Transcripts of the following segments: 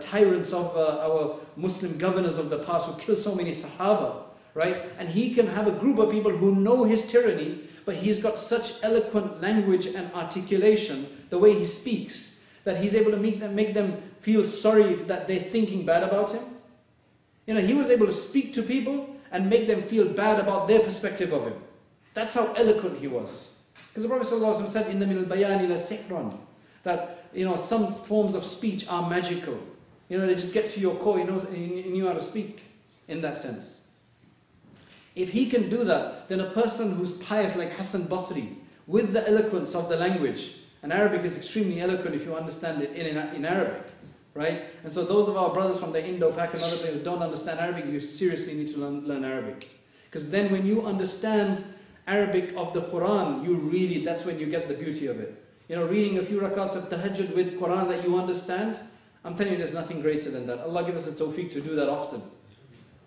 tyrants of our Muslim governors of the past who killed so many Sahaba, right? And he can have a group of people who know his tyranny, but he's got such eloquent language and articulation, the way he speaks, that he's able to make them feel sorry that they're thinking bad about him. You know, he was able to speak to people and make them feel bad about their perspective of him. That's how eloquent he was. Because the Prophet ﷺ said, "Inna min al-bayani la sihrun," that, you know, some forms of speech are magical. You know, they just get to your core, you know, you knew how to speak in that sense. If he can do that, then a person who's pious like Hassan Basri, with the eloquence of the language, and Arabic is extremely eloquent if you understand it in Arabic, right? And so those of our brothers from the Indo-Pak and other people who don't understand Arabic, you seriously need to learn Arabic. Because then when you understand Arabic of the Qur'an, you really, that's when you get the beauty of it. You know, reading a few rakats of tahajjud with Qur'an that you understand, I'm telling you, there's nothing greater than that. Allah give us the tawfiq to do that often.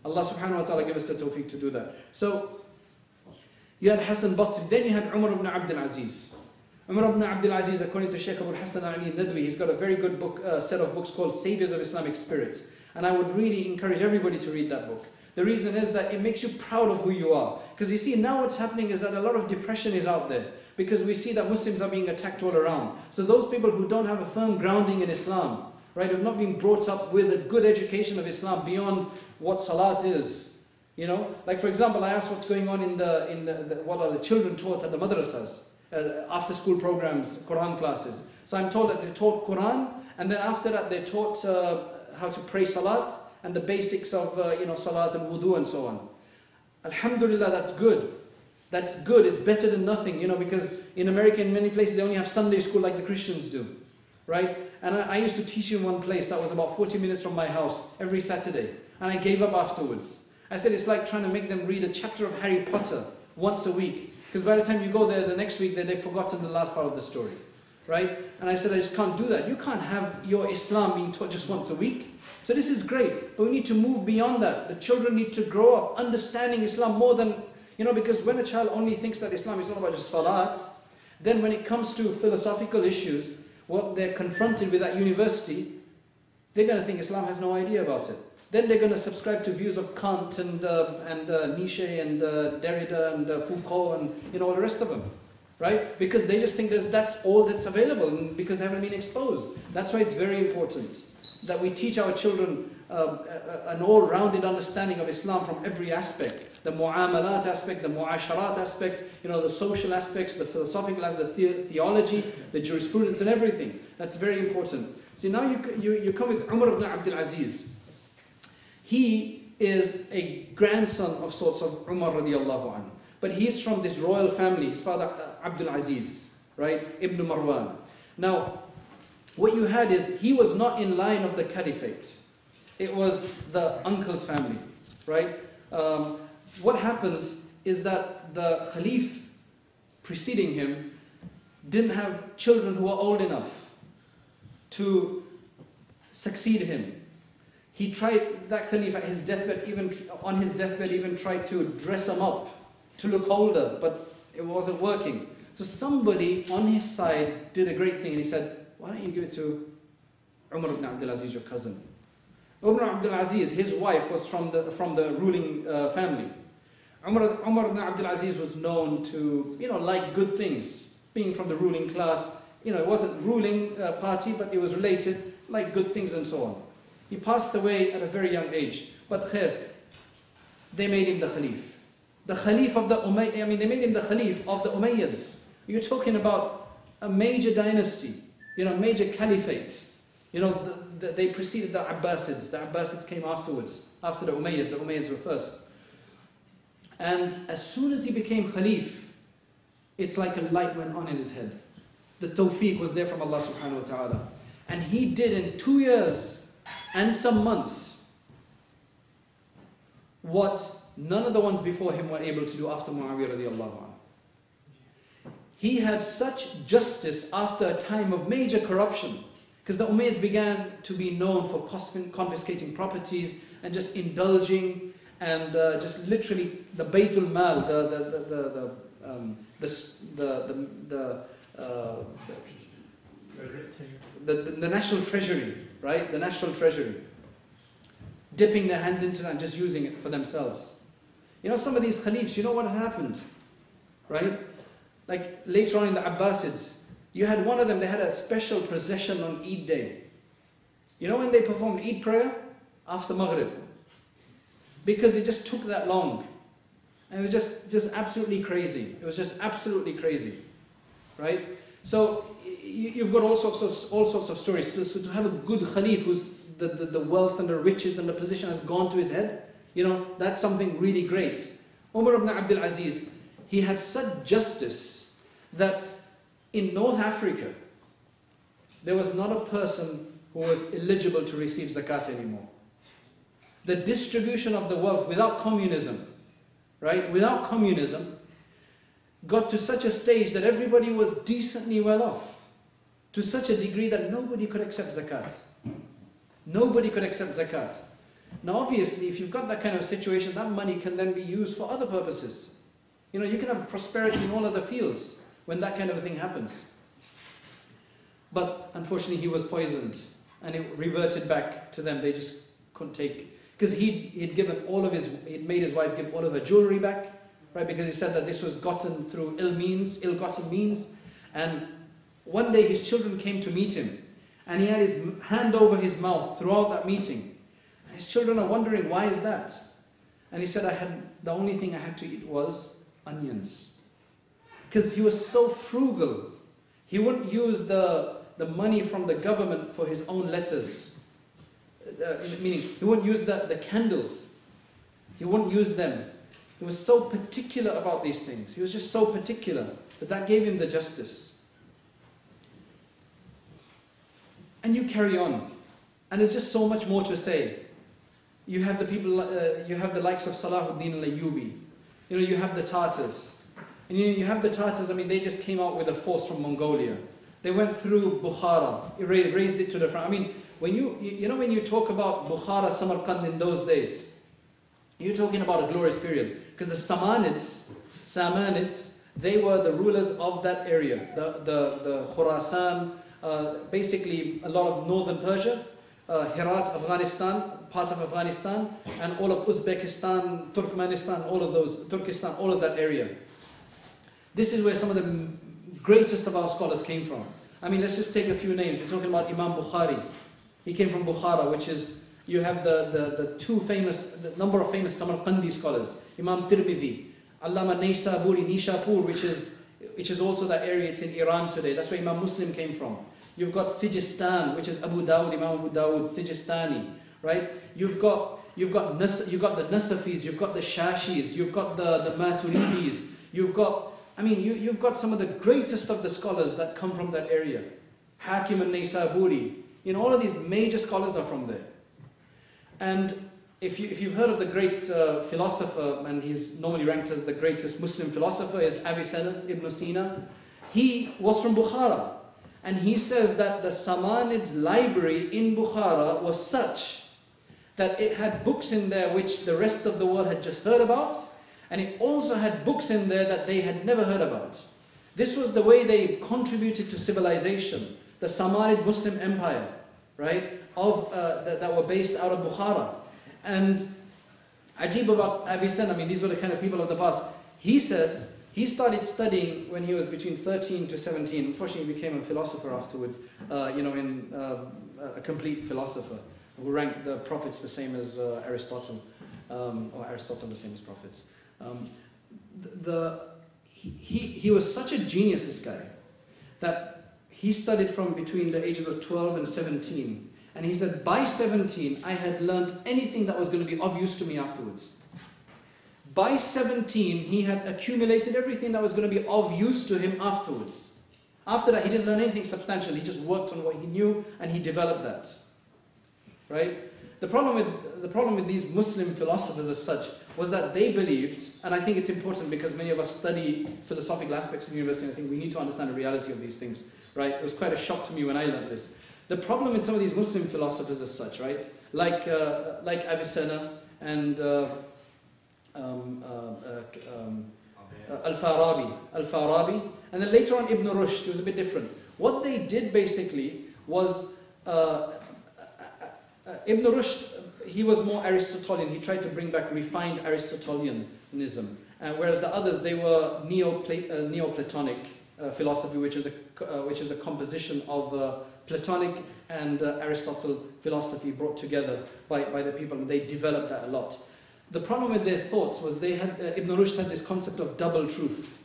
Allah subhanahu wa ta'ala give us the tawfiq to do that. So, you had Hassan Basri, then you had Umar ibn Abdul Aziz. Umar ibn Abdul Aziz, according to Sheikh Abul Hasan Ali Nadwi, he's got a very good book, set of books called Saviors of Islamic Spirit. And I would really encourage everybody to read that book. The reason is that it makes you proud of who you are. Because you see, now what's happening is that a lot of depression is out there. Because we see that Muslims are being attacked all around. So those people who don't have a firm grounding in Islam, right, who have not been brought up with a good education of Islam beyond what Salat is, you know? Like for example, I asked what's going on what are the children taught at the madrasas, after school programs, Quran classes. So I'm told that they taught Quran, and then after that they taught how to pray Salat, and the basics of you know, Salat and wudu and so on. Alhamdulillah, that's good. That's good, it's better than nothing, you know, because in America, in many places, they only have Sunday school like the Christians do, right? And I used to teach in one place that was about 40 minutes from my house every Saturday, and I gave up afterwards. I said, it's like trying to make them read a chapter of Harry Potter once a week, because by the time you go there the next week, they've forgotten the last part of the story, right? And I said, I just can't do that. You can't have your Islam being taught just once a week. So this is great, but we need to move beyond that. The children need to grow up understanding Islam more than, you know, because when a child only thinks that Islam is not about just Salat, then when it comes to philosophical issues, what they're confronted with at university, they're going to think Islam has no idea about it. Then they're going to subscribe to views of Kant and Nietzsche and Derrida and Foucault and, you know, all the rest of them, right? Because they just think that's all that's available, and because they haven't been exposed. That's why it's very important that we teach our children an all-rounded understanding of Islam from every aspect. The mu'amalat aspect, the mu'asharat aspect, you know, the social aspects, the philosophical aspects, the theology, the jurisprudence and everything. That's very important. So now you come with Umar ibn Abdul Aziz. He is a grandson of sorts of Umar radiallahu anhu. But he's from this royal family, his father Abdul Aziz, right? Ibn Marwan. Now, what you had is he was not in line of the caliphate. It was the uncle's family, right? What happened is that the Khalif preceding him didn't have children who were old enough to succeed him. He tried, that Khalif at his deathbed, even tried to dress him up to look older, but it wasn't working. So somebody on his side did a great thing, and he said, why don't you give it to Umar ibn Abdul Aziz, your cousin? Umar Abdul Aziz, his wife was from the ruling family. Umar ibn Abdul Aziz was known to, you know, like good things, being from the ruling class. You know, it wasn't ruling party, but it was related, like good things and so on. He passed away at a very young age, but khair, they made him the Khalif. The Khalif of the Umayyads, I mean, they made him the Khalif of the Umayyads. You're talking about a major dynasty, you know, major caliphate. You know, they preceded the Abbasids. The Abbasids came afterwards, after the Umayyads. The Umayyads were first. And as soon as he became Khalif, it's like a light went on in his head. The tawfiq was there from Allah subhanahu wa ta'ala. And he did in 2 years and some months what none of the ones before him were able to do after Muawiyah radiallahu anhu. He had such justice after a time of major corruption. Because the Umayyads began to be known for confiscating properties and just indulging and just literally the Baytul Mal, the the national treasury, right? The national treasury. Dipping their hands into that and just using it for themselves. You know, some of these Khalifs, you know what happened, right? Like later on in the Abbasids, you had one of them, they had a special procession on Eid day. You know when they performed Eid prayer? After Maghrib. Because it just took that long. And it was just absolutely crazy. It was just absolutely crazy, right? So you've got all sorts of stories. So to have a good Khalif who's the wealth and the riches and the position has gone to his head, you know, that's something really great. Umar ibn Abdul Aziz, he had such justice that in North Africa, there was not a person who was eligible to receive zakat anymore. The distribution of the wealth without communism, right, without communism, got to such a stage that everybody was decently well off, to such a degree that nobody could accept zakat. Nobody could accept zakat. Now obviously, if you've got that kind of situation, that money can then be used for other purposes. You know, you can have prosperity in all other fields when that kind of a thing happens. But unfortunately, he was poisoned and it reverted back to them. They just couldn't take, because he'd given all of his, he'd made his wife give all of her jewelry back, right? Because he said that this was gotten through ill-gotten means. And one day his children came to meet him and he had his hand over his mouth throughout that meeting. And his children are wondering, why is that? And he said, the only thing I had to eat was onions. Because he was so frugal. He wouldn't use the money from the government for his own letters. Meaning, he wouldn't use the candles. He wouldn't use them. He was so particular about these things. He was just so particular. But that gave him the justice. And you carry on. And there's just so much more to say. You have the people, you have the likes of Salahuddin Al-Ayyoubi. You know, you have the Tatars. And you have the Tatars, I mean, they just came out with a force from Mongolia. They went through Bukhara, raised it to the front. I mean, when you talk about Bukhara, Samarkand in those days, you're talking about a glorious period. Because the Samanids, they were the rulers of that area. The Khurasan, basically a lot of northern Persia, Herat, Afghanistan, part of Afghanistan, and all of Uzbekistan, Turkmenistan, all of those, Turkestan, all of that area. This is where some of the greatest of our scholars came from. I mean, let's just take a few names. We're talking about Imam Bukhari. He came from Bukhara, which is, you have the number of famous Samarkandi scholars. Imam Tirmidhi, Allama Naysaburi, Nishapur, which is also that area. It's in Iran today. That's where Imam Muslim came from. You've got Sijistan, which is Abu Dawud, Imam Abu Dawud, Sijistani, right? You've got the Nasafis, you've got the Shashis, you've got the Maturidis, you've got, I mean, you've got some of the greatest of the scholars that come from that area. Hakim al-Naysaburi. You know, all of these major scholars are from there. And if you've heard of the great philosopher, and he's normally ranked as the greatest Muslim philosopher, is Avicenna, Ibn Sina. He was from Bukhara. And he says that the Samanids library in Bukhara was such that it had books in there which the rest of the world had just heard about. And it also had books in there that they had never heard about. This was the way they contributed to civilization, the Samanid Muslim Empire, right, of, that were based out of Bukhara. And ajib about Avicenna, I mean, these were the kind of people of the past. He said he started studying when he was between 13 to 17. Unfortunately, he became a philosopher afterwards, you know, a complete philosopher who ranked the prophets the same as Aristotle, or Aristotle the same as prophets. He was such a genius, this guy, that he studied from between the ages of 12 and 17. And he said, by 17, I had learned anything that was going to be of use to me afterwards. By 17, he had accumulated everything that was going to be of use to him afterwards. After that, he didn't learn anything substantial. He just worked on what he knew and he developed that. Right? The problem with these Muslim philosophers as such was that they believed, and I think it's important because many of us study philosophical aspects in university, and I think we need to understand the reality of these things, right? It was quite a shock to me when I learned this. The problem with some of these Muslim philosophers as such, right? Like Avicenna and Al-Farabi, and then later on Ibn Rushd, it was a bit different. What they did basically was, Ibn Rushd, he was more Aristotelian. He tried to bring back refined Aristotelianism. Whereas the others, they were Neo-Platonic philosophy, which is a composition of Platonic and Aristotle philosophy brought together by the people, and they developed that a lot. The problem with their thoughts was they had, Ibn Rushd had this concept of double truth.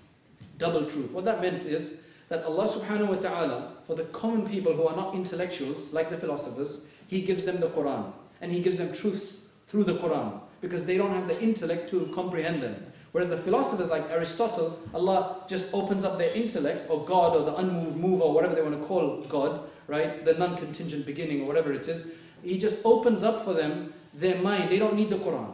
Double truth. What that meant is that Allah subhanahu wa ta'ala, for the common people who are not intellectuals, like the philosophers, He gives them the Qur'an, and He gives them truths through the Qur'an, because they don't have the intellect to comprehend them. Whereas the philosophers like Aristotle, Allah just opens up their intellect, or God, or the unmoved mover, or whatever they want to call God, right? The non-contingent beginning, or whatever it is. He just opens up for them their mind. They don't need the Qur'an.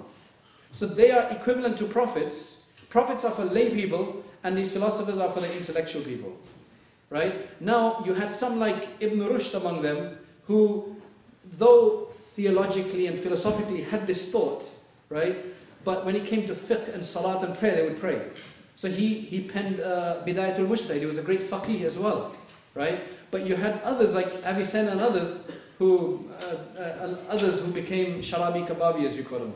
So they are equivalent to prophets. Prophets are for lay people, and these philosophers are for the intellectual people, right? Now, you had some like Ibn Rushd among them, who, though theologically and philosophically had this thought, right? But when it came to fiqh and salat and prayer, they would pray. So he penned Bidayatul Mujtahid. He was a great faqih as well, right? But you had others like Avicenna and others who became Sharabi Kababi, as you call them,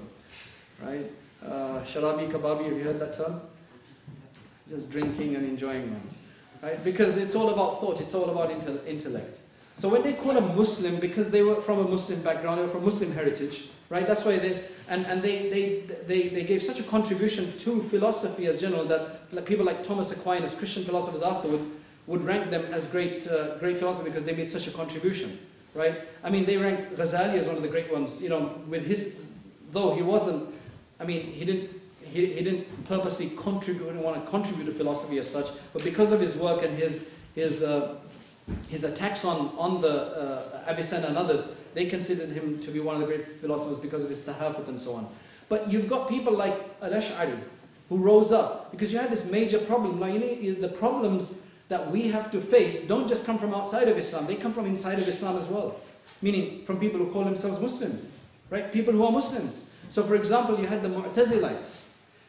right? Sharabi Kababi, have you heard that term? Just drinking and enjoying them, right? Because it's all about thought, it's all about intellect. So when they call a Muslim, because they were from a Muslim background, they were from Muslim heritage, right? That's why they gave such a contribution to philosophy as general that people like Thomas Aquinas, Christian philosophers afterwards, would rank them as great philosophers because they made such a contribution, right? I mean, they ranked Ghazali as one of the great ones, you know, with his, though he wasn't, I mean, he didn't purposely contribute, didn't want to contribute to philosophy as such, but because of his work and his attacks on the Avicenna and others, they considered him to be one of the great philosophers because of his tahafut and so on. But you've got people like Al-Ash'ari who rose up because you had this major problem. Now, you know, the problems that we have to face don't just come from outside of Islam, they come from inside of Islam as well. Meaning from people who call themselves Muslims, right? People who are Muslims. So for example, you had the Mu'tazilites.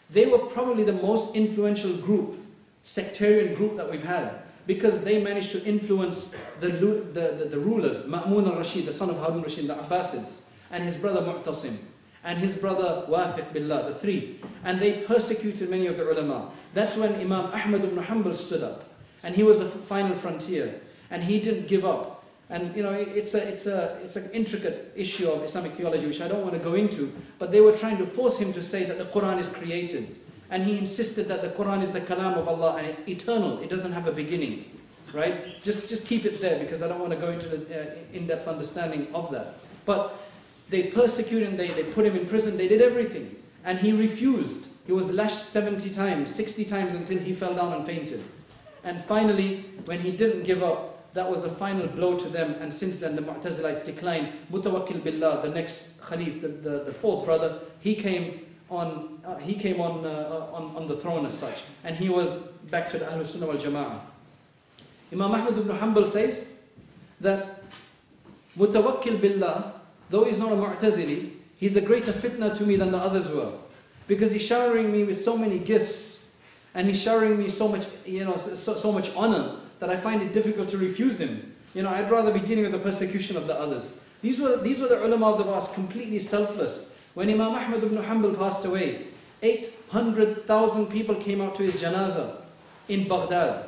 They were probably the most influential group, sectarian group that we've had, because they managed to influence the rulers, Ma'mun al-Rashid, the son of Harun al-Rashid, the Abbasids, and his brother Mu'tasim, and his brother Wafik Billah, the three. And they persecuted many of the ulama. That's when Imam Ahmad ibn Hanbal stood up, and he was the final frontier, and he didn't give up. And you know, it's an intricate issue of Islamic theology, which I don't want to go into, but they were trying to force him to say that the Qur'an is created. And he insisted that the Qur'an is the kalam of Allah and it's eternal, it doesn't have a beginning, right? Just keep it there because I don't want to go into the in-depth understanding of that. But they persecuted him, they put him in prison, they did everything. And he refused. He was lashed 70 times, 60 times until he fell down and fainted. And finally, when he didn't give up, that was a final blow to them. And since then, the Mu'tazilites declined. Mutawakkil Billah, the next Khalif, the fourth brother, he came on the throne as such, and he was back to the Ahlul Sunnah wal Jama'ah. Imam Ahmad ibn Hanbal says that Mutawakkil Billah, though he's not a Mu'tazili, he's a greater fitna to me than the others were, because he's showering me with so many gifts, and he's showering me so much, you know, so much honor that I find it difficult to refuse him. You know, I'd rather be dealing with the persecution of the others. These were the ulama of the past, completely selfless. When Imam Ahmad ibn Hanbal passed away, 800,000 people came out to his janazah in Baghdad.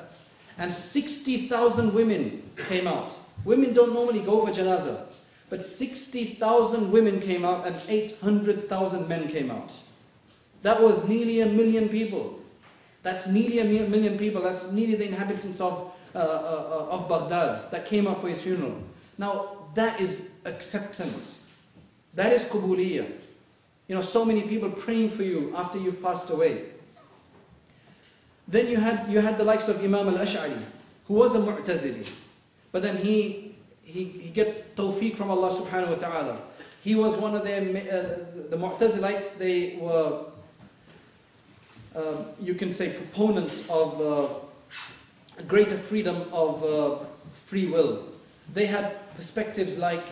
And 60,000 women came out. Women don't normally go for janazah. But 60,000 women came out and 800,000 men came out. That was nearly a million people. That's nearly a million people. That's nearly the inhabitants of Baghdad that came out for his funeral. Now, that is acceptance. That is Qubuliyah. You know, so many people praying for you after you've passed away. Then you had the likes of Imam al-Ash'ari, who was a Mu'tazili. But then he gets tawfiq from Allah subhanahu wa ta'ala. He was one of the Mu'tazilites. They were, you can say, proponents of greater freedom of free will. They had perspectives like,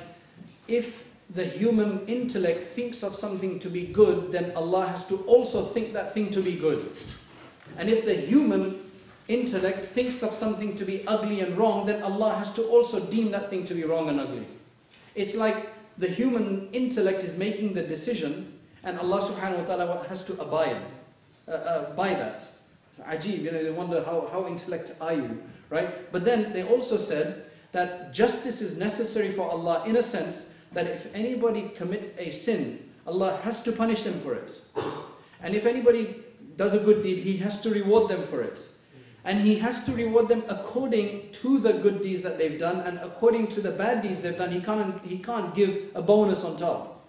if the human intellect thinks of something to be good, then Allah has to also think that thing to be good. And if the human intellect thinks of something to be ugly and wrong, then Allah has to also deem that thing to be wrong and ugly. It's like the human intellect is making the decision and Allah subhanahu wa ta'ala has to abide by that. It's ajib, you know, they wonder how intellect are you, right? But then they also said that justice is necessary for Allah in a sense that if anybody commits a sin, Allah has to punish them for it. And if anybody does a good deed, He has to reward them for it. And He has to reward them according to the good deeds that they've done and according to the bad deeds they've done. He can't give a bonus on top.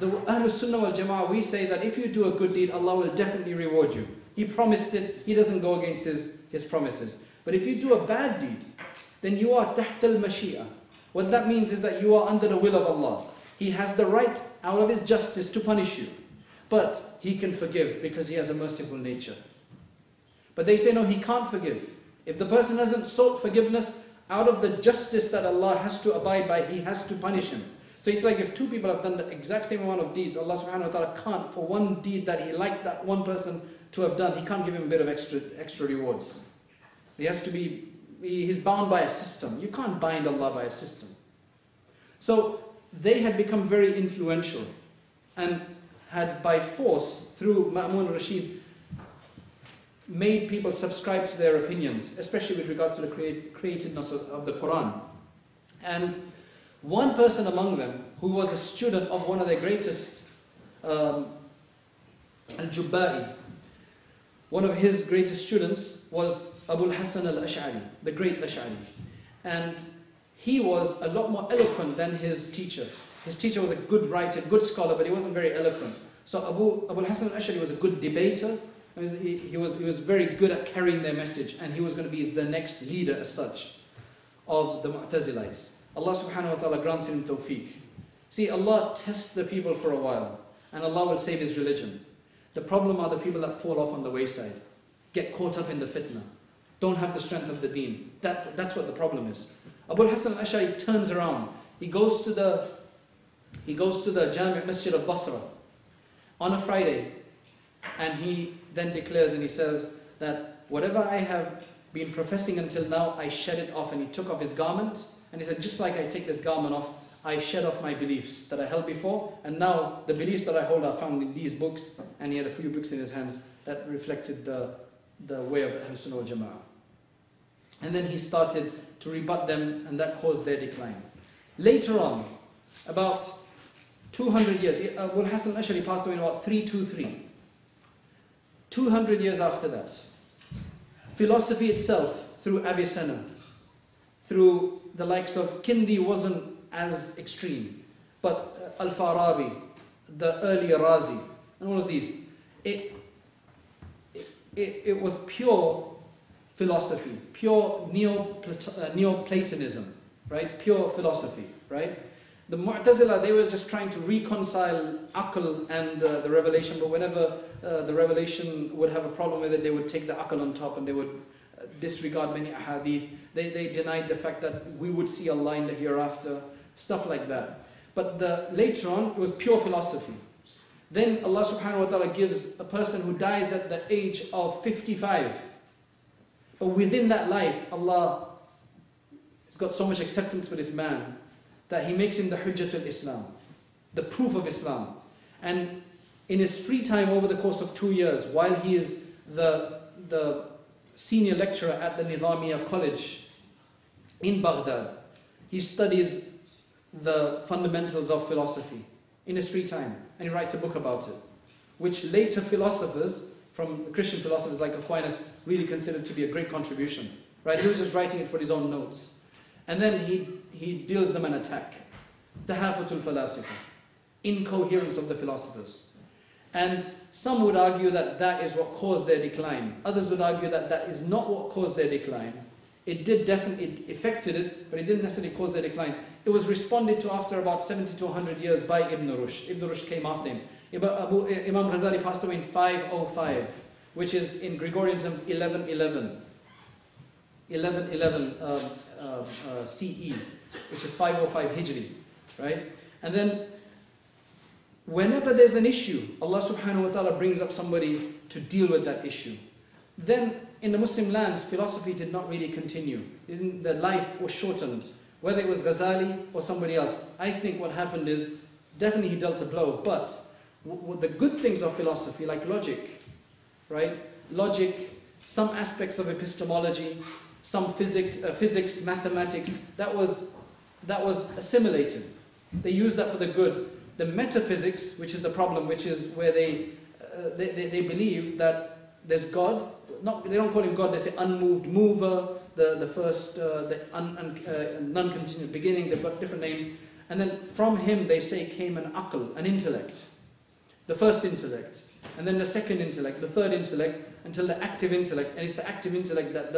The Ahlul Sunnah wal Jama'ah, we say that if you do a good deed, Allah will definitely reward you. He promised it, He doesn't go against His promises. But if you do a bad deed, then you are taht al-mashia. What that means is that you are under the will of Allah. He has the right out of His justice to punish you. But He can forgive because He has a merciful nature. But they say, no, He can't forgive. If the person hasn't sought forgiveness out of the justice that Allah has to abide by, He has to punish him. So it's like if two people have done the exact same amount of deeds, Allah subhanahu wa ta'ala can't, for one deed that He liked that one person to have done, He can't give him a bit of extra rewards. He has to be, he's bound by a system. You can't bind Allah by a system. So they had become very influential and had by force, through Ma'mun al-Rashid, made people subscribe to their opinions, especially with regards to the createdness of the Qur'an. And one person among them, who was a student of one of their greatest, Al-Jubba'i, one of his greatest students was Abu al-Hasan al-Ash'ari, the great Ash'ari. And he was a lot more eloquent than his teacher. His teacher was a good writer, good scholar, but he wasn't very eloquent. So Abu al-Hasan al-Ash'ari was a good debater. He was very good at carrying their message, and he was going to be the next leader as such of the Mu'tazilites. Allah subhanahu wa ta'ala grant him tawfiq. See, Allah tests the people for a while, and Allah will save His religion. The problem are the people that fall off on the wayside, get caught up in the fitna, don't have the strength of the deen. That's what the problem is. Abu al-Hasan al-Ash'ari turns around. He goes to the Jami' Masjid of Basra on a Friday, and he then declares and he says that whatever I have been professing until now, I shed it off. And he took off his garment and he said, just like I take this garment off, I shed off my beliefs that I held before, and now the beliefs that I hold are found in these books. And he had a few books in his hands that reflected the way of Ahlus Sunnah wal Jama'ah. And then he started to rebut them, and that caused their decline. Later on, about 200 years, Abul Hasan al-Ash'ari passed away in about 323. 200 years after that, philosophy itself, through Avicenna, through the likes of Kindi, wasn't as extreme, but Al-Farabi, the early Razi, and all of these, it was pure philosophy, pure Neo-Platonism, right? Pure philosophy, right? The Mu'tazila, they were just trying to reconcile Aql and the revelation, but whenever the revelation would have a problem with it, they would take the Aql on top and they would disregard many ahadith. They denied the fact that we would see Allah in the hereafter, stuff like that. But later on, it was pure philosophy. Then Allah subhanahu wa ta'ala gives a person who dies at the age of 55. But within that life, Allah has got so much acceptance for this man that He makes him the Hujjatul Islam, the proof of Islam. And in his free time over the course of 2 years, while he is the senior lecturer at the Nizamiya College in Baghdad, he studies the fundamentals of philosophy in his free time, and he writes a book about it, which later philosophers, from Christian philosophers like Aquinas, really considered to be a great contribution. Right? He was just writing it for his own notes. And then he deals them an attack. Tahafutul falasifa, incoherence of the philosophers. And some would argue that that is what caused their decline. Others would argue that that is not what caused their decline. It did definitely, it affected it, but it didn't necessarily cause their decline. It was responded to after about 70 to 100 years by Ibn Rushd. Ibn Rushd came after him. Imam Ghazali passed away in 505, which is in Gregorian terms 1111. 1111 CE, which is 505 Hijri, right? And then whenever there's an issue, Allah subhanahu wa ta'ala brings up somebody to deal with that issue. Then in the Muslim lands, philosophy did not really continue. The life was shortened, whether it was Ghazali or somebody else. I think what happened is, definitely he dealt a blow, but the good things of philosophy, like logic, right? Logic, some aspects of epistemology, some physics, mathematics, that was assimilated. They used that for the good. The metaphysics, which is the problem, which is where they believe that there's God. They don't call him God, they say unmoved mover, the non-continuous beginning. They've got different names. And then from him, they say, came an aql, an intellect. The first intellect, and then the second intellect, the third intellect, until the active intellect. And it's the active intellect that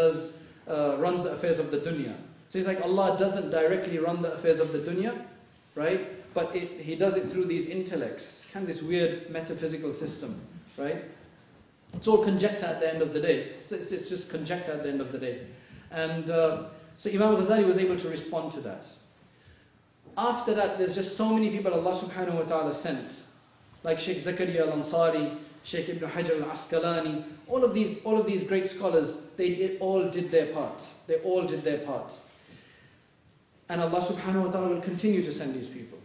runs the affairs of the dunya. So it's like Allah doesn't directly run the affairs of the dunya, right? But He does it through these intellects, kind of this weird metaphysical system, right? It's all conjecture at the end of the day. So it's just conjecture at the end of the day. And so Imam Ghazali was able to respond to that. After that, there's just so many people Allah subhanahu wa ta'ala sent, like Sheikh Zakaria al-Ansari, Sheikh Ibn Hajar al-Asqalani, all of these great scholars, they all did their part. They all did their part. And Allah subhanahu wa ta'ala will continue to send these people.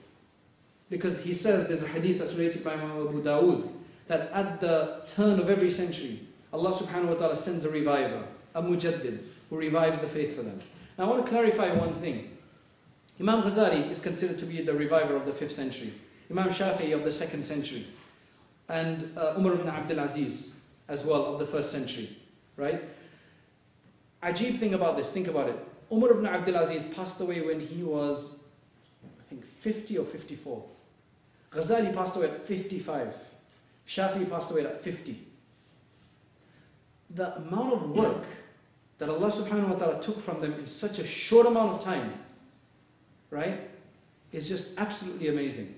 Because He says, there's a hadith that's related by Imam Abu Dawood, that at the turn of every century, Allah subhanahu wa ta'ala sends a reviver, a Mujaddid, who revives the faith for them. Now I want to clarify one thing. Imam Ghazali is considered to be the reviver of the 5th century. Imam Shafi'i of the 2nd century. And Umar ibn Abdul Aziz as well of the 1st century. Right? Ajib thing about this, think about it. Umar ibn Abdul Aziz passed away when he was, I think, 50 or 54. Ghazali passed away at 55. Shafi'i passed away at 50. The amount of work that Allah subhanahu wa ta'ala took from them in such a short amount of time, right, is just absolutely amazing.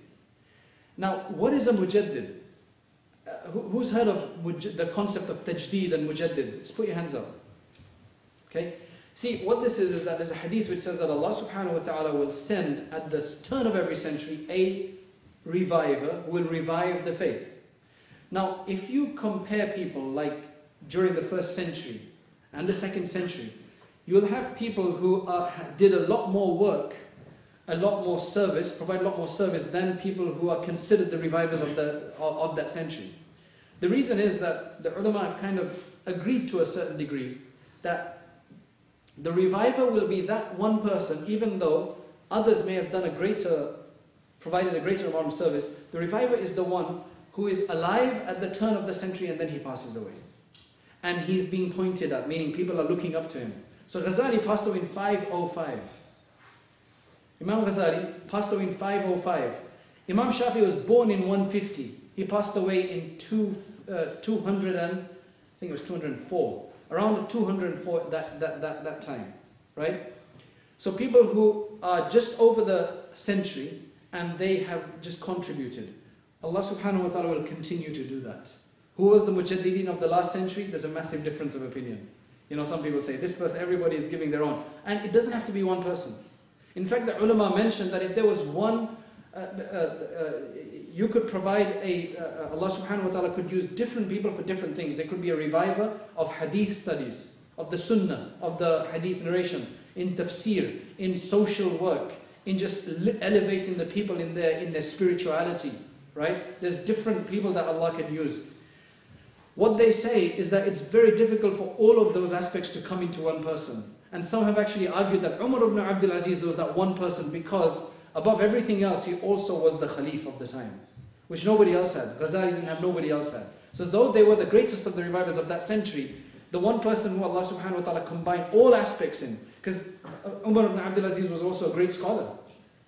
Now, what is a mujaddid? Who's heard of the concept of tajdeed and mujaddid? Just put your hands up. Okay? See, what this is that there's a hadith which says that Allah subhanahu wa ta'ala will send at the turn of every century a reviver who will revive the faith. Now, if you compare people like during the 1st century and the 2nd century, you'll have people who did a lot more work, a lot more service, provide a lot more service than people who are considered the revivers of that century. The reason is that the ulama have kind of agreed to a certain degree that the reviver will be that one person, even though others may have done provided a greater amount of service. The reviver is the one who is alive at the turn of the century and then he passes away. And he's being pointed at, meaning people are looking up to him. So Ghazali passed away in 505. Imam Ghazali passed away in 505. Imam Shafi was born in 150. He passed away in 204. Around 204 that time, right? So people who are just over the century and they have just contributed. Allah subhanahu wa ta'ala will continue to do that. Who was the mujaddideen of the last century? There's a massive difference of opinion. You know, some people say, this person, everybody is giving their own. And it doesn't have to be one person. In fact, the ulama mentioned that if there was one, you could provide Allah subhanahu wa ta'ala could use different people for different things. There could be a reviver of hadith studies, of the sunnah, of the hadith narration, in tafsir, in social work, in just elevating the people in their spirituality, right? There's different people that Allah can use. What they say is that it's very difficult for all of those aspects to come into one person. And some have actually argued that Umar ibn Abdul Aziz was that one person because above everything else, he also was the Khalif of the time, which nobody else had. Ghazali didn't have, nobody else had. So though they were the greatest of the revivers of that century, the one person who Allah subhanahu wa ta'ala combined all aspects in, because Umar ibn Abdul Aziz was also a great scholar,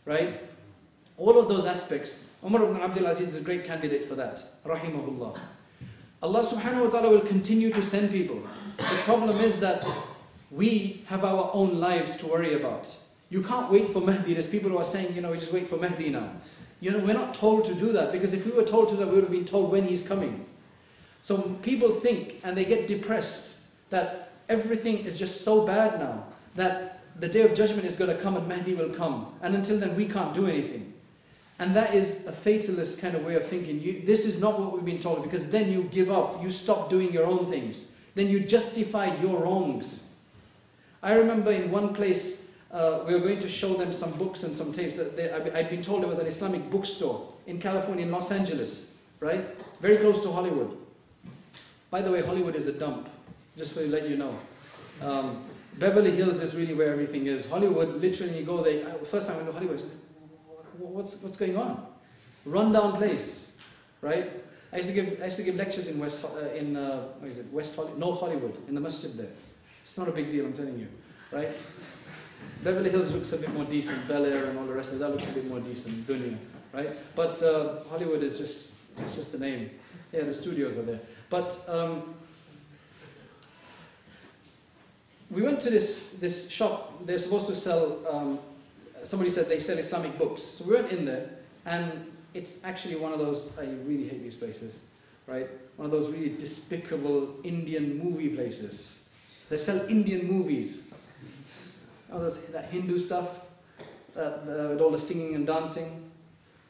right? All of those aspects, Umar ibn Abdul Aziz is a great candidate for that, rahimahullah. Allah subhanahu wa ta'ala will continue to send people. The problem is that we have our own lives to worry about. You can't wait for Mahdi. There's people who are saying, you know, we just wait for Mahdi now. You know, we're not told to do that because if we were told to that, we would have been told when he's coming. So people think and they get depressed that everything is just so bad now that the day of judgment is going to come and Mahdi will come. And until then, we can't do anything. And that is a fatalist kind of way of thinking. This is not what we've been told because then you give up. You stop doing your own things. then you justify your wrongs. I remember in one place, we were going to show them some books and some tapes. I'd been told it was an Islamic bookstore in California, in Los Angeles, right? Very close to Hollywood. By the way, Hollywood is a dump, just to let you know. Beverly Hills is really where everything is. Hollywood, literally, you go there. First time I went to Hollywood, I said, what's going on? Rundown place, right? I used to give lectures in North Hollywood, in the masjid there. It's not a big deal, I'm telling you, right? Beverly Hills looks a bit more decent, Bel Air and all the rest of that looks a bit more decent, Dunya, right? But Hollywood is just, it's just a name. Yeah, the studios are there. But we went to this shop. They're supposed to sell, somebody said they sell Islamic books. So we went in there, and it's actually one of those, I really hate these places, right? One of those really despicable Indian movie places. They sell Indian movies. Oh, that Hindu stuff, with all the singing and dancing.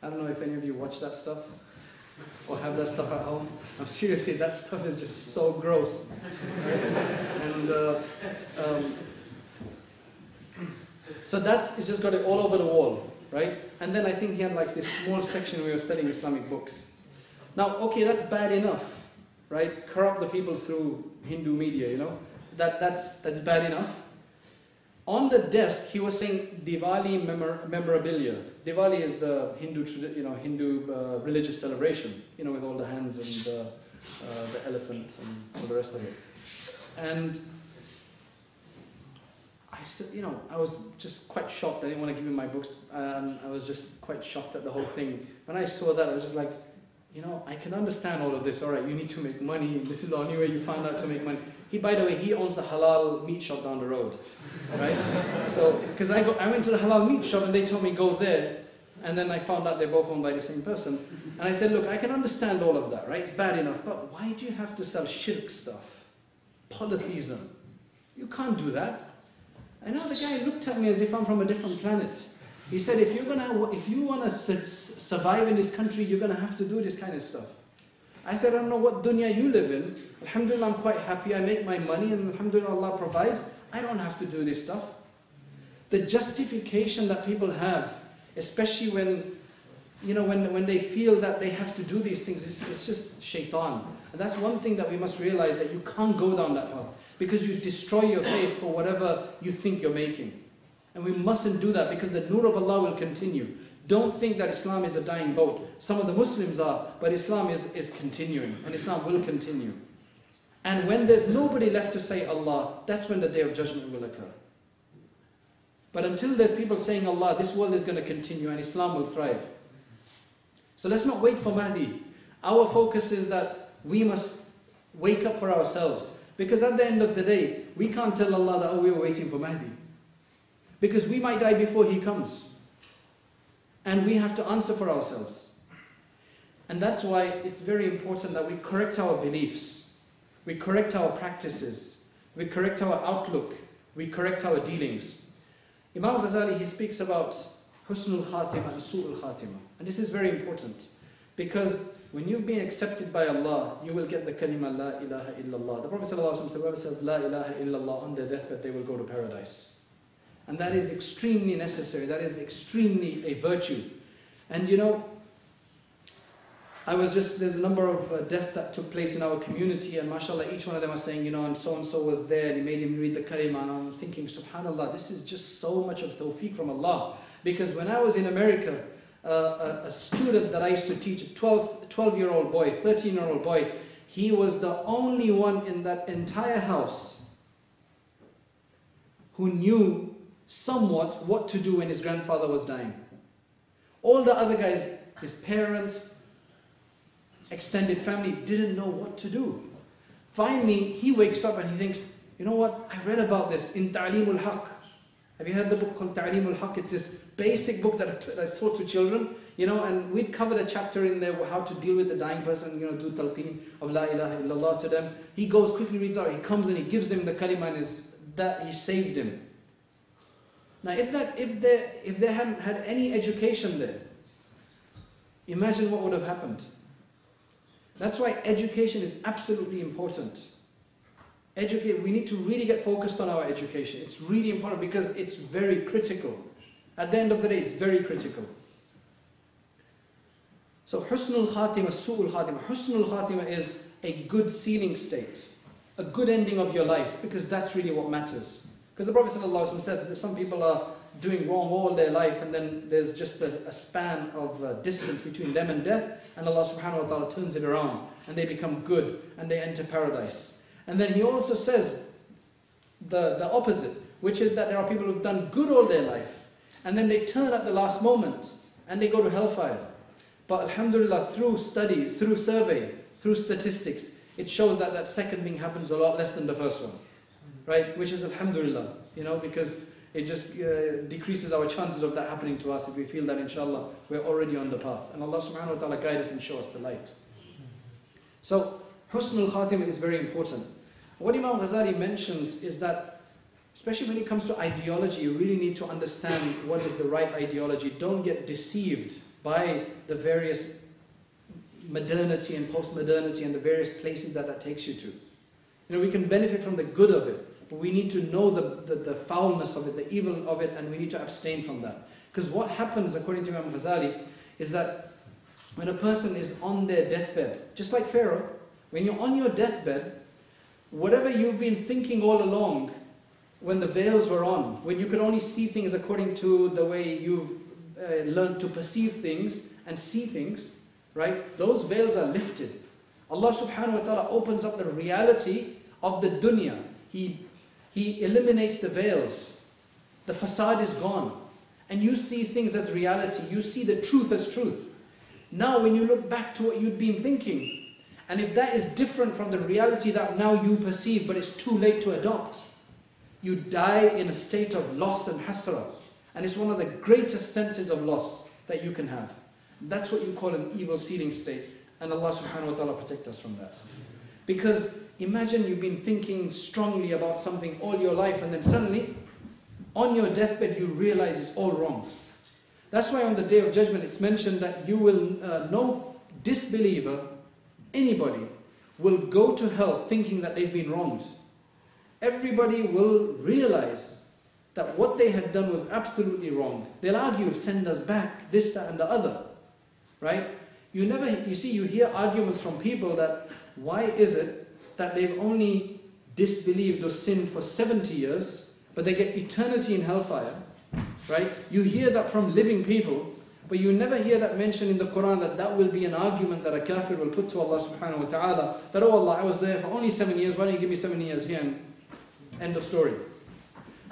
I don't know if any of you watch that stuff or have that stuff at home. I'm seriously, that stuff is just so gross. And so it's just got it all over the wall, right? And then I think he had like this small section where he was selling Islamic books. Now, okay, that's bad enough, right? Corrupt the people through Hindu media, you know? That's bad enough. On the desk, he was saying Diwali memorabilia. Diwali is the Hindu, religious celebration, you know, with all the hands and the elephant and all the rest of it. And I said, you know, I was just quite shocked. I didn't want to give him my books. I was just quite shocked at the whole thing. When I saw that, I was just like, you know, I can understand all of this. All right, you need to make money. This is the only way you find out to make money. He, by the way, he owns the halal meat shop down the road, right? So, because I went to the halal meat shop and they told me go there. And then I found out they're both owned by the same person. And I said, look, I can understand all of that, right? It's bad enough. But why do you have to sell shirk stuff? Polytheism. You can't do that. And now the guy looked at me as if I'm from a different planet. He said, if you want to survive in this country, you're going to have to do this kind of stuff. I said, I don't know what dunya you live in. Alhamdulillah, I'm quite happy. I make my money and alhamdulillah, Allah provides. I don't have to do this stuff. The justification that people have, especially when, you know, when they feel that they have to do these things, it's just shaitan. And that's one thing that we must realize, that you can't go down that path because you destroy your faith for whatever you think you're making. And we mustn't do that because the nur of Allah will continue. Don't think that Islam is a dying boat. Some of the Muslims are, but Islam is continuing, and Islam will continue. And when there's nobody left to say Allah, that's when the day of judgment will occur. But until there's people saying Allah, this world is going to continue and Islam will thrive. So let's not wait for Mahdi. Our focus is that we must wake up for ourselves. Because at the end of the day, we can't tell Allah that, oh, we were waiting for Mahdi. Because we might die before he comes. And we have to answer for ourselves. And that's why it's very important that we correct our beliefs. We correct our practices. We correct our outlook. We correct our dealings. Imam Ghazali, he speaks about husnul khatima and su'ul khatima. And this is very important. Because when you've been accepted by Allah, you will get the kalima la ilaha illallah. The Prophet ﷺ said, whoever says la ilaha illallah on their deathbed, they will go to paradise. And that is extremely necessary. That is extremely a virtue. And you know, there's a number of deaths that took place in our community, and mashallah, each one of them was saying, you know, and so was there, and he made him read the kalima, and I'm thinking, subhanallah, this is just so much of tawfiq from Allah. Because when I was in America, a student that I used to teach, a 12-year-old boy, 13-year-old boy, he was the only one in that entire house who knew somewhat what to do when his grandfather was dying. All the other guys, his parents, extended family, didn't know what to do. Finally, he wakes up and he thinks, you know what, I read about this in Ta'aleemul Haq. Have you heard the book called Ta'aleemul Haq? It's this basic book that I taught to children, you know, and we'd covered a chapter in there how to deal with the dying person, you know, do talqeen of La ilaha illallah to them. He goes, quickly reads out, he comes and he gives them the kalima, and that he saved him. Now, if they hadn't had any education there, imagine what would have happened. That's why education is absolutely important. educate, we need to really get focused on our education. It's really important because it's very critical. At the end of the day, it's very critical. So husnul khatima, su'ul khatima. Husnul khatima is a good sealing state, a good ending of your life, because that's really what matters. Because the Prophet ﷺ said that some people are doing wrong all their life, and then there's just a span of distance between them and death, and Allah subhanahu wa ta'ala turns it around and they become good and they enter paradise. And then he also says the opposite, which is that there are people who've done good all their life and then they turn at the last moment and they go to hellfire. But alhamdulillah, through study, through survey, through statistics, it shows that that second thing happens a lot less than the first one, right? Which is alhamdulillah, you know, because it just decreases our chances of that happening to us if we feel that, inshallah, we're already on the path. And Allah subhanahu wa ta'ala guide us and show us the light. So, husnul khatima is very important. What Imam Ghazali mentions is that, especially when it comes to ideology, you really need to understand what is the right ideology. Don't get deceived by the various modernity and post-modernity and the various places that that takes you to. You know, we can benefit from the good of it, but we need to know the foulness of it, the evil of it, and we need to abstain from that. Because what happens, according to Imam Ghazali, is that when a person is on their deathbed, just like Pharaoh, when you're on your deathbed, whatever you've been thinking all along, when the veils were on, when you could only see things according to the way you've learned to perceive things and see things, right? Those veils are lifted. Allah subhanahu wa ta'ala opens up the reality of the dunya. He eliminates the veils. The facade is gone. And you see things as reality. You see the truth as truth. Now when you look back to what you'd been thinking, and if that is different from the reality that now you perceive, but it's too late to adopt, you die in a state of loss and hasra. And it's one of the greatest senses of loss that you can have. That's what you call an evil sealing state. And Allah subhanahu wa ta'ala protect us from that. Because imagine you've been thinking strongly about something all your life, and then suddenly, on your deathbed, you realize it's all wrong. That's why on the Day of Judgment, it's mentioned that you will, no disbeliever, anybody, will go to hell thinking that they've been wronged. Everybody will realize that what they had done was absolutely wrong. They'll argue, send us back, this, that, and the other, right? You never, you see, you hear arguments from people that, why is it that they've only disbelieved or sinned for 70 years, but they get eternity in hellfire, right? You hear that from living people, but you never hear that mentioned in the Qur'an that that will be an argument that a kafir will put to Allah subhanahu wa ta'ala, that, oh Allah, I was there for only 7 years, why don't you give me 7 years here, and end of story.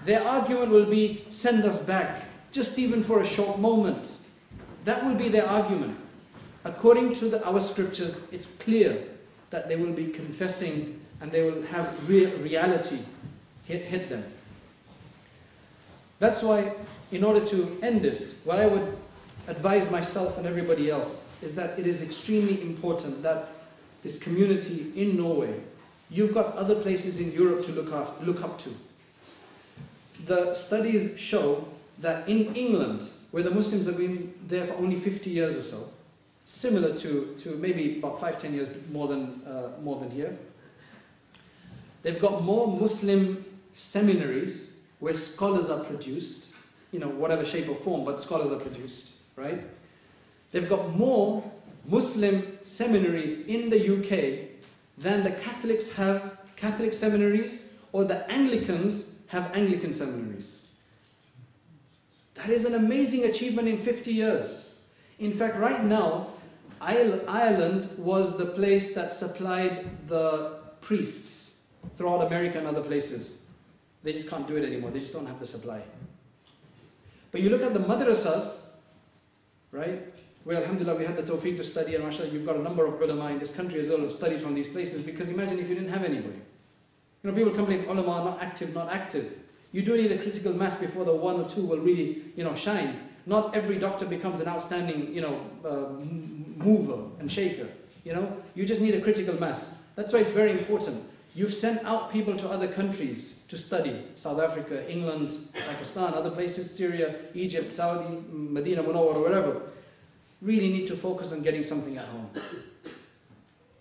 Their argument will be, send us back, just even for a short moment. That will be their argument. According to our scriptures, it's clear that they will be confessing and they will have reality hit them. That's why, in order to end this, what I would advise myself and everybody else is that it is extremely important that this community in Norway, you've got other places in Europe to look up to. The studies show that in England, where the Muslims have been there for only 50 years or so, similar to maybe about 5-10 years more than here, they've got more Muslim seminaries where scholars are produced, you know, whatever shape or form, but scholars are produced, right? They've got more Muslim seminaries in the UK than the Catholics have Catholic seminaries, or the Anglicans have Anglican seminaries. That is an amazing achievement in 50 years. In fact, right now, Ireland was the place that supplied the priests throughout America and other places. They just can't do it anymore. They just don't have the supply. But you look at the madrasas, right? Well, alhamdulillah, we had the tawfiq to study, and mashallah, you've got a number of ulama in this country as well who studied from these places, because imagine if you didn't have anybody. You know, people complain, ulama are not active, not active. You do need a critical mass before the one or two will really, you know, shine. Not every doctor becomes an outstanding, you know, mover and shaker. You know, you just need a critical mass. That's why it's very important. You've sent out people to other countries to study. South Africa, England, Pakistan, other places, Syria, Egypt, Saudi, Medina, Munawwar, wherever. Really need to focus on getting something at home.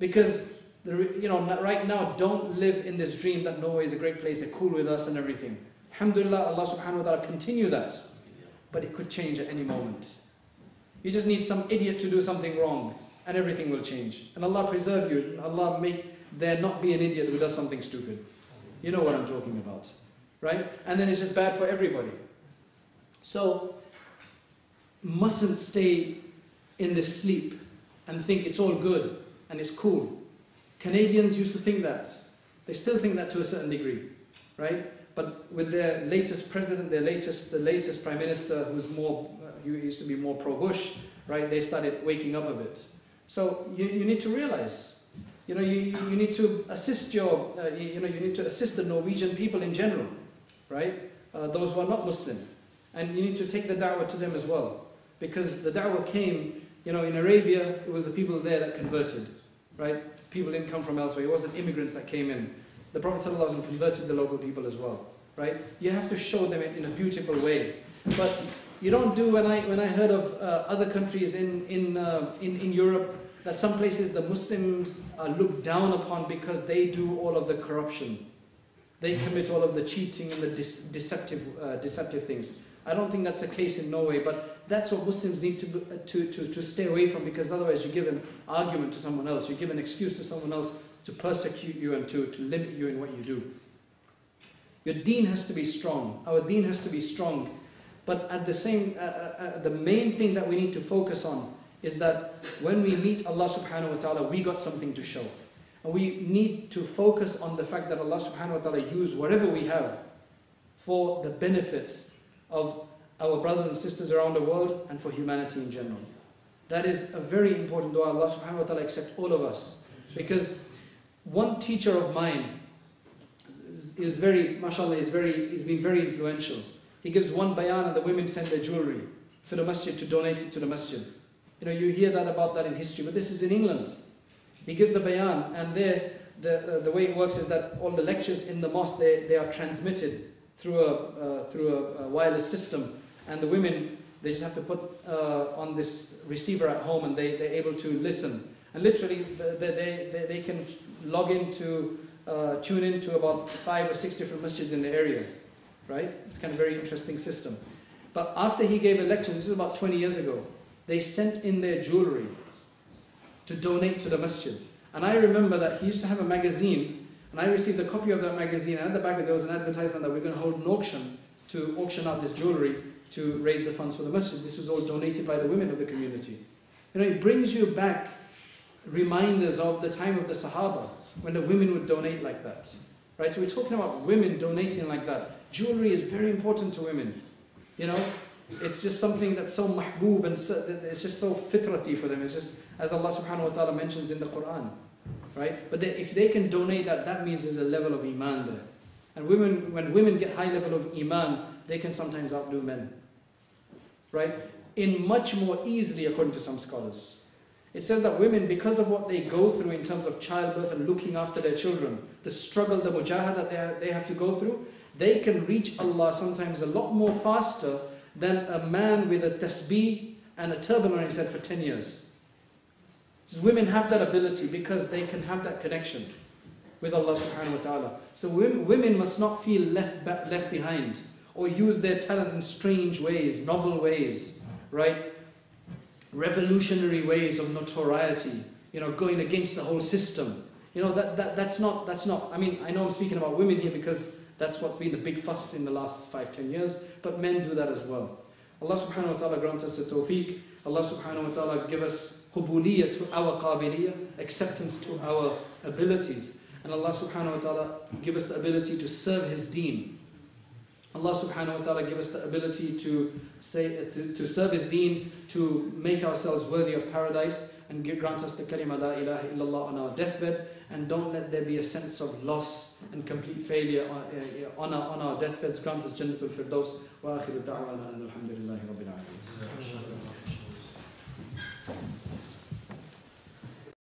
Because right now, don't live in this dream that Norway is a great place, they're cool with us and everything. Alhamdulillah, Allah subhanahu wa ta'ala continue that. But it could change at any moment. You just need some idiot to do something wrong and everything will change. And Allah preserve you, and Allah make there not be an idiot who does something stupid. You know what I'm talking about, right? And then it's just bad for everybody. So, mustn't stay in this sleep and think it's all good and it's cool. Canadians used to think that. They still think that to a certain degree, right? But with their latest president, the latest prime minister, who's more, who used to be more pro-Bush, right? They started waking up a bit. So you need to realize, you need to assist your, you need to assist the Norwegian people in general, right? Those who are not Muslim, and you need to take the da'wah to them as well, because the da'wah came, in Arabia, it was the people there that converted, right? People didn't come from elsewhere. It wasn't immigrants that came in. The Prophet ﷺ converted the local people as well, right? You have to show them in a beautiful way. But you don't do, when I heard of other countries in Europe, that some places the Muslims are looked down upon because they do all of the corruption. They commit all of the cheating and the deceptive things. I don't think that's the case in Norway, but that's what Muslims need to stay away from, because otherwise you give an argument to someone else, you give an excuse to someone else to persecute you and to limit you in what you do. Your deen has to be strong. Our deen has to be strong. But at the same, the main thing that we need to focus on is that when we meet Allah subhanahu wa ta'ala, we got something to show. And we need to focus on the fact that Allah subhanahu wa ta'ala use whatever we have for the benefit of our brothers and sisters around the world and for humanity in general. That is a very important dua. Allah subhanahu wa ta'ala accept all of us. Because one teacher of mine is very, mashallah, he's been very influential. He gives one bayan and the women send their jewelry to the masjid to donate it to the masjid. You hear that about that in history, but this is in England. He gives a bayan, and there, the way it works is that all the lectures in the mosque, they are transmitted through a wireless system, and the women, they just have to put on this receiver at home, and they're able to listen. And literally, they can log in to, tune in to about 5 or 6 different masjids in the area, right? It's kind of a very interesting system. But after he gave a lecture, this was about 20 years ago, they sent in their jewelry to donate to the masjid. And I remember that he used to have a magazine, and I received a copy of that magazine, and at the back of it, there was an advertisement that we're going to hold an auction to auction out this jewelry to raise the funds for the masjid. This was all donated by the women of the community. It brings you back reminders of the time of the Sahaba, when the women would donate like that, right? So we're talking about women donating like that. Jewelry is very important to women, It's just something that's so mahboob, and so, it's just so fitrati for them. It's just, as Allah subhanahu wa ta'ala mentions in the Qur'an, right? But if they can donate that, that means there's a level of iman there. And women, when women get high level of iman, they can sometimes outdo men, right? In much more easily, according to some scholars. It says that women, because of what they go through in terms of childbirth and looking after their children, the struggle, the mujahada that they have to go through, they can reach Allah sometimes a lot more faster than a man with a tasbih and a turban on his head for 10 years. So women have that ability because they can have that connection with Allah subhanahu wa ta'ala. So women must not feel left behind or use their talent in strange ways, novel ways, right? Revolutionary ways of notoriety, going against the whole system. That's not, I mean, I know I'm speaking about women here because that's what's been the big fuss in the last 5-10 years, but men do that as well. Allah subhanahu wa ta'ala grant us the tawfiq. Allah subhanahu wa ta'ala give us qubuliyah to our qabiliyah, acceptance to our abilities. And Allah subhanahu wa ta'ala give us the ability to serve His deen. Allah subhanahu wa ta'ala give us the ability to serve His deen, to make ourselves worthy of paradise, and grant us the kalima la ilaha illallah on our deathbed, and don't let there be a sense of loss and complete failure on our deathbeds. Grant us Jannatul Firdaus. Wa akhiru da'wana alhamdulillahi rabbil alamin.